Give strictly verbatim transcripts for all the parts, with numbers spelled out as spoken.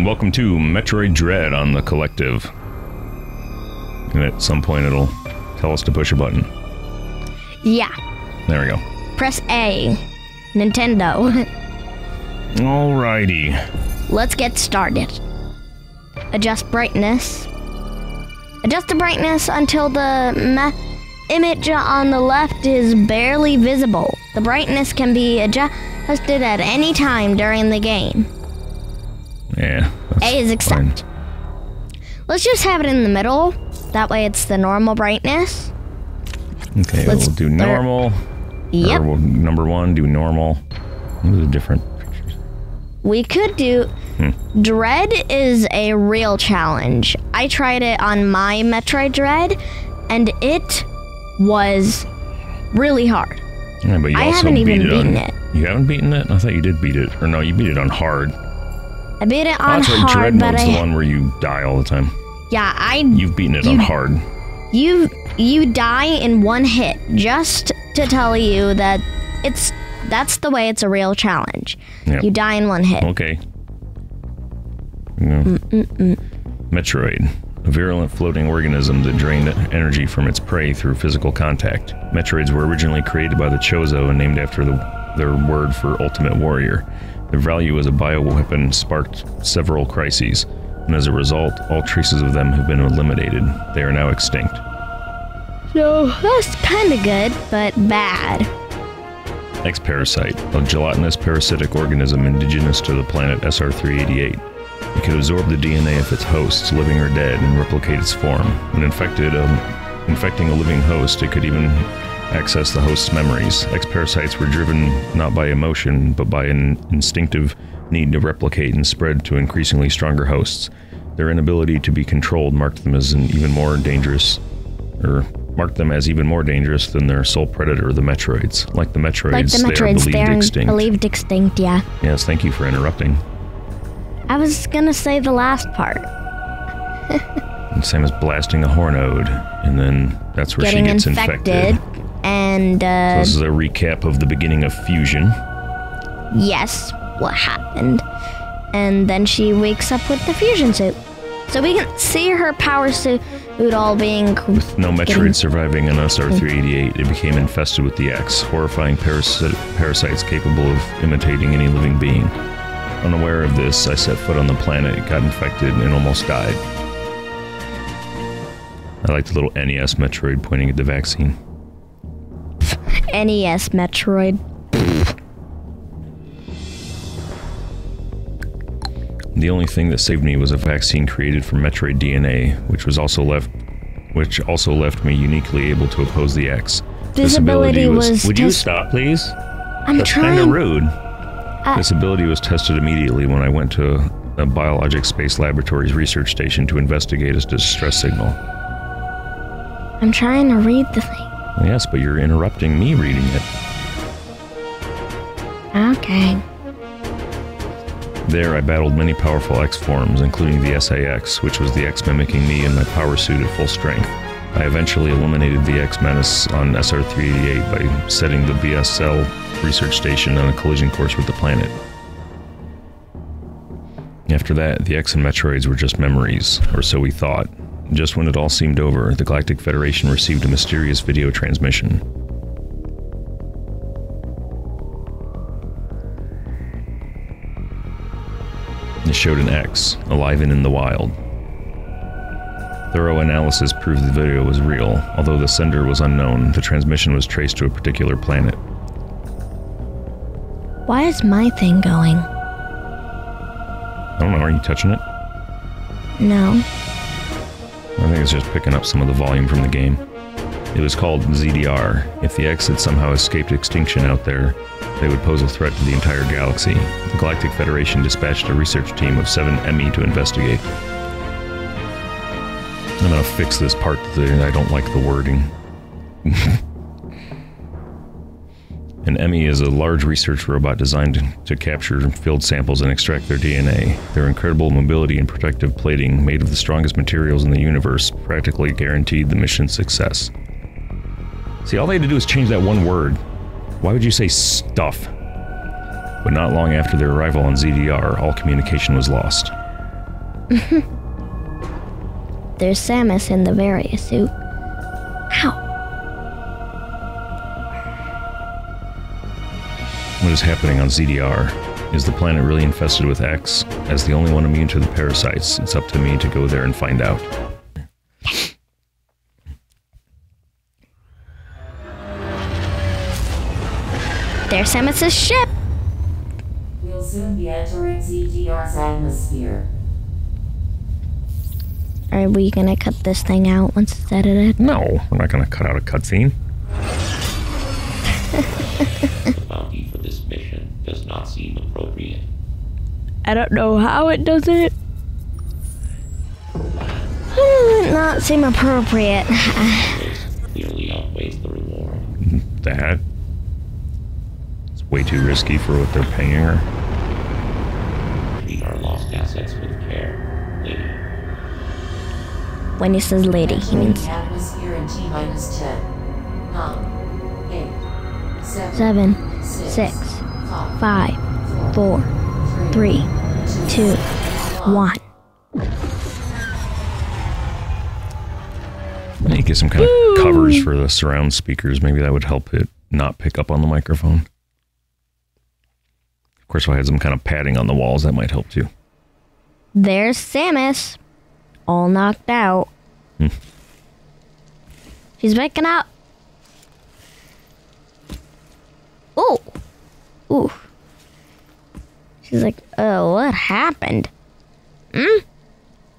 and welcome to Metroid Dread on The Collective. And at some point it'll tell us to push a button. Yeah. There we go. Press A. Nintendo. Alrighty. Let's get started. Adjust brightness. Adjust the brightness until the ma image on the left is barely visible. The brightness can be adjusted at any time during the game. Yeah. A is accept. Let's just have it in the middle. That way it's the normal brightness. Okay, Let's we'll do normal. Yep. Or we'll, number one, do normal. Those are different pictures. We could do... Hmm. Dread is a real challenge. I tried it on my Metroid Dread, and it was really hard. Yeah, but you I also haven't beat even it beaten on, it. You haven't beaten it? I thought you did beat it. Or no, you beat it on hard. I beat it on oh, that's hard, right. Dread but mode's I... the one where you die all the time. Yeah, I... You've beaten it you, on hard. You you die in one hit, just to tell you that it's... That's the way it's a real challenge. Yep. You die in one hit. Okay. No. Mm-mm-mm. Metroid. A virulent floating organism that drained energy from its prey through physical contact. Metroids were originally created by the Chozo and named after the, their word for ultimate warrior. Their value as a bioweapon sparked several crises, and as a result, all traces of them have been eliminated. They are now extinct. So, that's kinda good, but bad. X-Parasite, a gelatinous parasitic organism indigenous to the planet S R three eighty-eight. It could absorb the D N A of its hosts, living or dead, and replicate its form. When infected, um, infecting a living host, it could even access the host's memories. X-parasites were driven not by emotion, but by an instinctive need to replicate and spread to increasingly stronger hosts. Their inability to be controlled marked them as an even more dangerous, or marked them as even more dangerous than their sole predator, the Metroids. Like the Metroids, like the Metroids they are believed they're extinct. Believed extinct, yeah. Yes, thank you for interrupting. I was gonna say the last part. Samus blasting a hornode, and then that's where Getting she gets infected. infected. And uh, so this is a recap of the beginning of Fusion. Yes, what happened? And then she wakes up with the fusion suit, so we can see her power suit all being. With no Metroid surviving an S R three eighty-eight, it became infested with the X, horrifying parasi parasites capable of imitating any living being. Unaware of this, I set foot on the planet, got infected, and almost died. I like the little N E S Metroid pointing at the vaccine. N E S Metroid. The only thing that saved me was a vaccine created from Metroid D N A, which was also left, which also left me uniquely able to oppose the X. This ability was. was would you stop, please? I'm That's trying. That's kind of rude. Uh, this ability was tested immediately when I went to a, a Biologic Space Laboratories research station to investigate a distress signal. I'm trying to read the thing. Yes, but you're interrupting me reading it. Okay. There I battled many powerful X forms, including the S A X, which was the X mimicking me in my power suit at full strength. I eventually eliminated the X menace on S R three eighty-eight by setting the B S L research station on a collision course with the planet. After that, the X and Metroids were just memories, or so we thought. Just when it all seemed over, the Galactic Federation received a mysterious video transmission. It showed an X, alive and in the wild. Thorough analysis proved the video was real. Although the sender was unknown, the transmission was traced to a particular planet. Why is my thing going? I don't know, are you touching it? No. I think it's just picking up some of the volume from the game. It was called Z D R. If the X had somehow escaped extinction out there, they would pose a threat to the entire galaxy. The Galactic Federation dispatched a research team of seven E M M I to investigate. I'm gonna fix this part that I don't like the wording. An E M M I is a large research robot designed to capture field samples and extract their D N A. Their incredible mobility and protective plating, made of the strongest materials in the universe, practically guaranteed the mission's success. See, all they had to do was change that one word. Why would you say stuff? But not long after their arrival on Z D R, all communication was lost. There's Samus in the Varia suit. Ow! What is happening on Z D R? Is the planet really infested with X? As the only one immune to the parasites, it's up to me to go there and find out. There's Samus's ship! We'll soon be entering Z D R's atmosphere. Are we gonna cut this thing out once it's edited? No, we're not gonna cut out a cutscene. Bounty for this mission does not seem appropriate. I don't know how it does it. How does it not seem appropriate? Clearly outweighs the reward. That? It's way too risky for what they're paying her. Treat our lost assets with care, lady. When he says lady, he means atmosphere in T minus ten, nine, eight, seven, seven six, six, five, four, four three, two, two, one. I need to get some kind Woo! of covers for the surround speakers. Maybe that would help it not pick up on the microphone. Of course, if I had some kind of padding on the walls, that might help too. There's Samus. All knocked out. Hmm. She's waking up. Ooh. Ooh. She's like, oh, what happened? Hmm?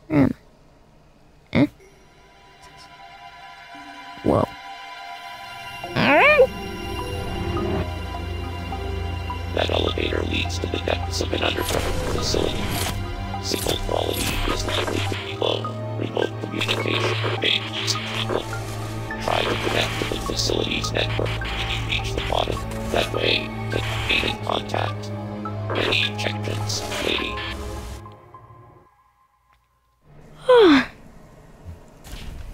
Um. Eh? Whoa. That elevator leads to the depths of an underground facility. Signal quality is likely low. Remote communication remains feasible. Try to connect to the facility's network when you reach the bottom. That way, they can be in contact. Many injections, lady.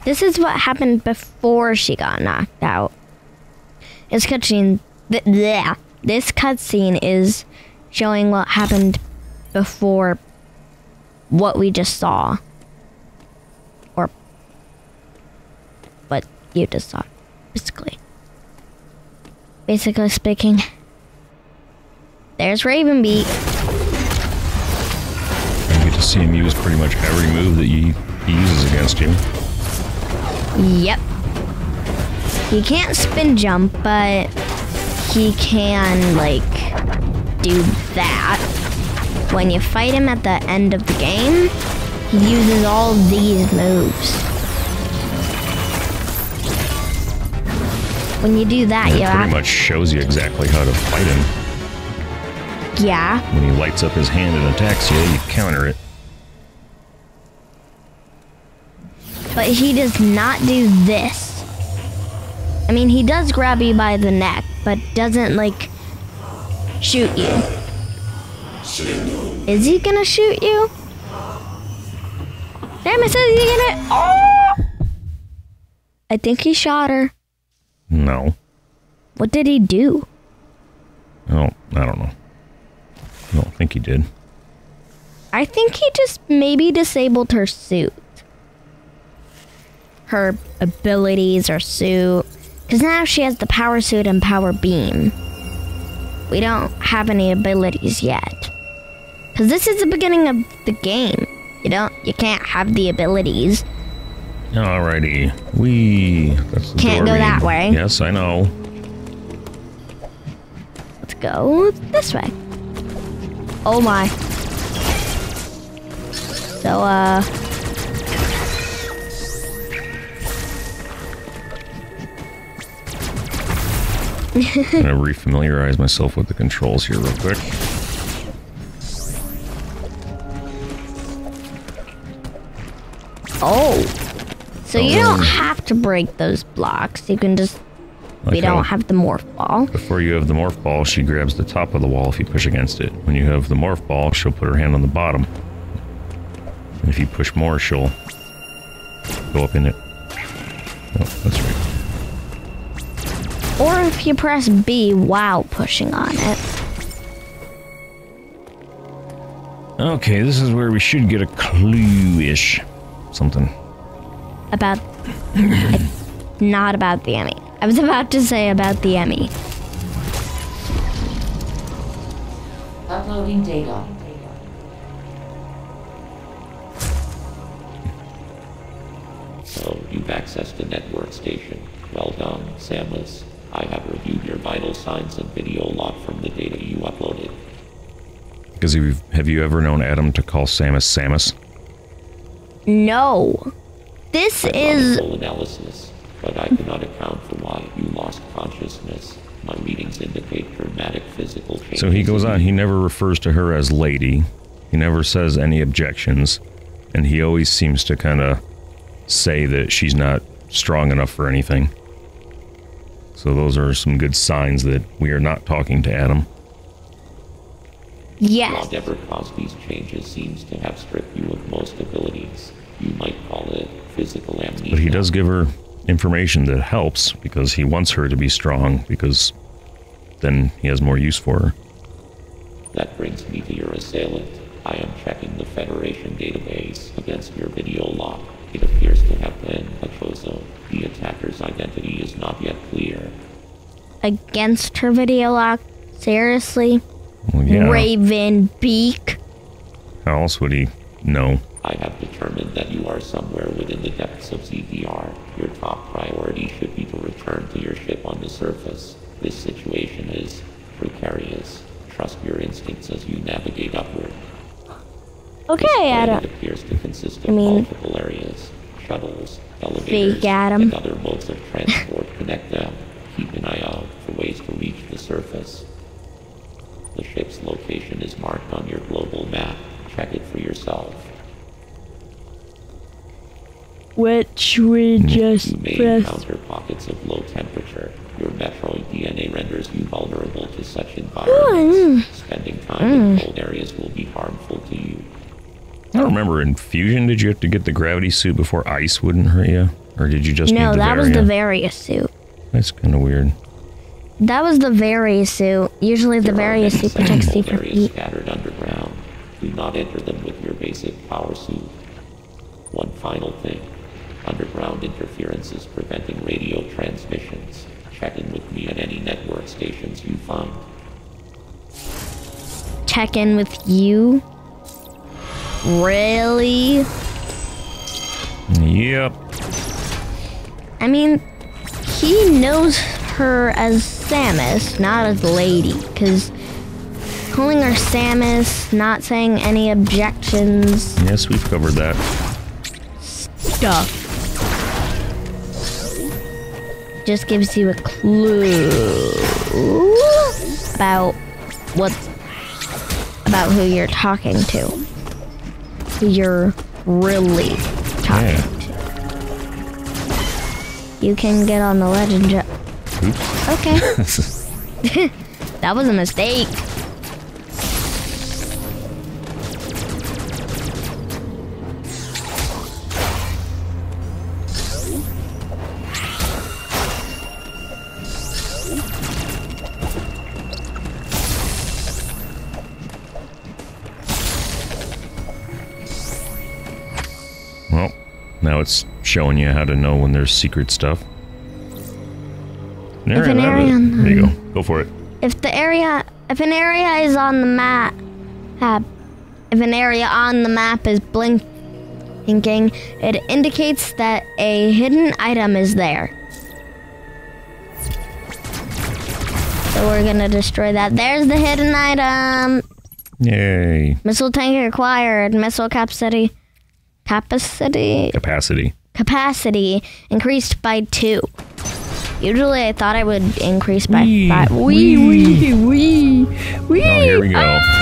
This is what happened before she got knocked out. This cutscene, th bleh. This cutscene is showing what happened before. What we just saw, or what you just saw, basically. Basically speaking, there's Raven Beak. I get to see him use pretty much every move that he, he uses against you. Yep. He can't spin jump, but he can, like, do that. When you fight him at the end of the game, he uses all these moves. When you do that, you pretty much shows you exactly how to fight him. Yeah. When he lights up his hand and attacks you, you counter it. But he does not do this. I mean, he does grab you by the neck, but doesn't, like, shoot you. Is he gonna shoot you? Samus, is he gonna? Oh! I think he shot her. No. What did he do? Oh, I don't know. I don't think he did. I think he just maybe disabled her suit. Her abilities or suit. Because now she has the power suit and power beam. We don't have any abilities yet. Because this is the beginning of the game. You don't, you can't have the abilities. Alrighty. We can't go that way. Yes, I know. Let's go this way. Oh my. So, uh... I'm gonna re-familiarize myself with the controls here real quick. Oh, so oh. you don't have to break those blocks. You can just, like we don't have the morph ball. Before you have the morph ball, she grabs the top of the wall if you push against it. When you have the morph ball, she'll put her hand on the bottom. And if you push more, she'll go up in it. Oh, that's right. Or if you press B while pushing on it. Okay, this is where we should get a clue-ish something. About... not about the E M M I. I was about to say about the E M M I. Uploading data. So, you've accessed the network station. Well done, Samus. I have reviewed your vital signs and video log from the data you uploaded. Because have you ever known Adam to call Samus Samus? No. This I is... analysis, but I cannot account for why you lost consciousness. My readings indicate dramatic physical changes. So he goes on, he never refers to her as lady. He never says any objections. And he always seems to kind of say that she's not strong enough for anything. So those are some good signs that we are not talking to Adam. Yes. Whatever caused these changes seems to have stripped you of most abilities. You might call it physical amnesia. But he does give her information that helps, because he wants her to be strong, because then he has more use for her. That brings me to your assailant. I am checking the Federation database against your video log. It appears to have been a Chozo. The attacker's identity is not yet clear. Against her video log? Seriously? Well, yeah. Raven Beak? How else would he know? I have determined that you are somewhere within the depths of Z D R. Your top priority should be to return to your ship on the surface. This situation is precarious. Trust your instincts as you navigate upward. Okay, Adam. It appears to consist of I mean, multiple areas, shuttles, elevators, and other modes of transport connect them. Keep an eye out for ways to reach the surface. The ship's location is marked on your global map. Check it for yourself. Which we just you may pressed. Encounter pockets of low temperature. Your Metroid D N A renders you vulnerable to such environments. Oh, mm. Spending time mm. in cold areas will be harmful to you. I don't remember, in Fusion, did you have to get the gravity suit before ice wouldn't hurt you? Or did you just no, need the No, that Varia? was the Varia suit. That's kind of weird. That was the Varia suit. Usually there the Varia suit protects you from heat. Scattered underground. Do not enter them with your basic power suit. One final thing. Underground interference is preventing radio transmissions. Check in with me at any network stations you find. Check in with you? Really? Yep. I mean, he knows her as Samus, not as lady, because calling her Samus, not saying any objections. Yes, we've covered that. Stuff. Just gives you a clue about what, about who you're talking to. You're really talking yeah. to. You can get on the legend job. Okay. That was a mistake. Now it's showing you how to know when there's secret stuff. An area, an area on, there you go. Go for it. If the area, if an area is on the map, uh, if an area on the map is blinking, it indicates that a hidden item is there. So we're gonna destroy that. There's the hidden item. Yay! Missile tank acquired. Missile capacity. Capacity? Capacity. Capacity increased by two. Usually I thought I would increase by wee, five. Wee, wee, wee, wee. wee. Oh, here we go. Ah!